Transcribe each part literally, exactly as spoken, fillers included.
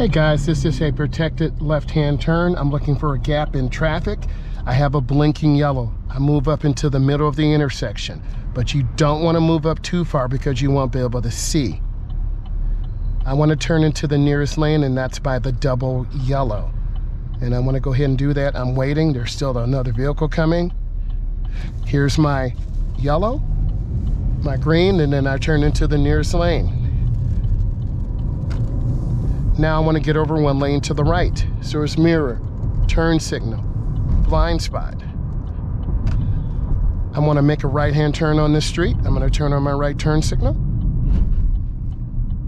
Hey guys, this is a protected left-hand turn. I'm looking for a gap in traffic. I have a blinking yellow. I move up into the middle of the intersection, but you don't want to move up too far because you won't be able to see. I want to turn into the nearest lane, and that's by the double yellow. And I want to go ahead and do that. I'm waiting. There's still another vehicle coming. Here's my yellow, my green, and then I turn into the nearest lane. Now I want to get over one lane to the right. So it's mirror, turn signal, blind spot. I want to make a right-hand turn on this street. I'm going to turn on my right turn signal.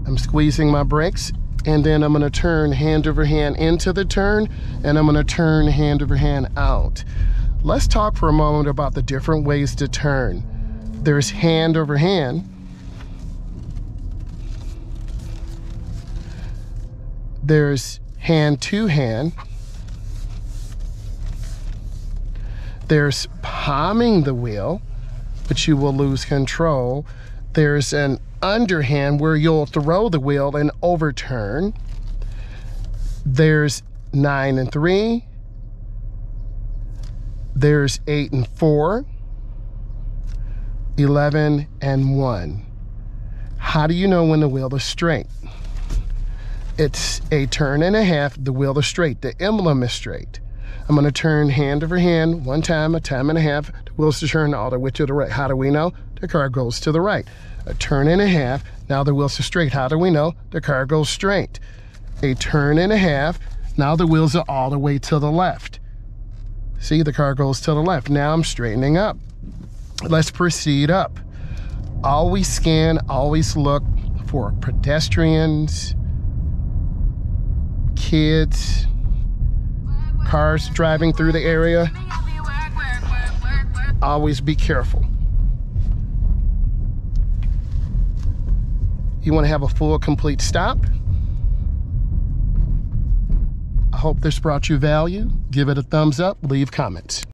I'm squeezing my brakes, and then I'm going to turn hand over hand into the turn, and I'm going to turn hand over hand out. Let's talk for a moment about the different ways to turn. There's hand over hand. There's hand to hand. There's palming the wheel, but you will lose control. There's an underhand where you'll throw the wheel and overturn. There's nine and three. There's eight and four. eleven and one. How do you know when the wheel is straight? It's a turn and a half, the wheel is straight, the emblem is straight. I'm gonna turn hand over hand, one time, a time and a half, the wheel's to turn all the way to the right. How do we know? The car goes to the right. A turn and a half, now the wheel's to straight. How do we know? The car goes straight. A turn and a half, now the wheels are all the way to the left. See, the car goes to the left. Now I'm straightening up. Let's proceed up. Always scan, always look for pedestrians, kids, cars driving through the area. Always be careful. You want to have a full, complete stop. I hope this brought you value. Give it a thumbs up, leave comments.